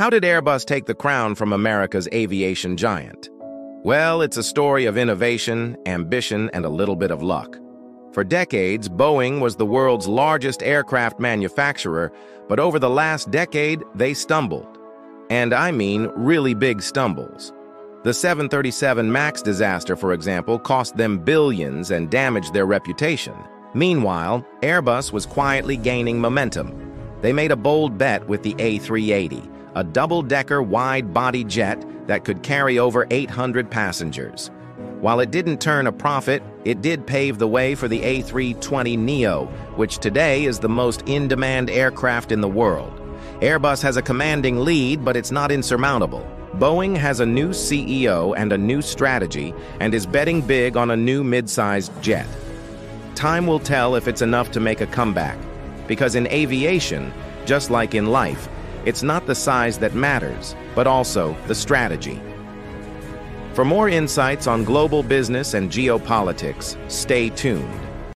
How did Airbus take the crown from America's aviation giant? Well, it's a story of innovation, ambition, and a little bit of luck. For decades, Boeing was the world's largest aircraft manufacturer, but over the last decade, they stumbled. And I mean really big stumbles. The 737 MAX disaster, for example, cost them billions and damaged their reputation. Meanwhile, Airbus was quietly gaining momentum. They made a bold bet with the A380, a double-decker wide-body jet that could carry over 800 passengers. While it didn't turn a profit, it did pave the way for the A320neo, which today is the most in-demand aircraft in the world. Airbus has a commanding lead, but it's not insurmountable. Boeing has a new CEO and a new strategy, and is betting big on a new mid-sized jet. Time will tell if it's enough to make a comeback, because in aviation, just like in life, it's not the size that matters, but also the strategy. For more insights on global business and geopolitics, stay tuned.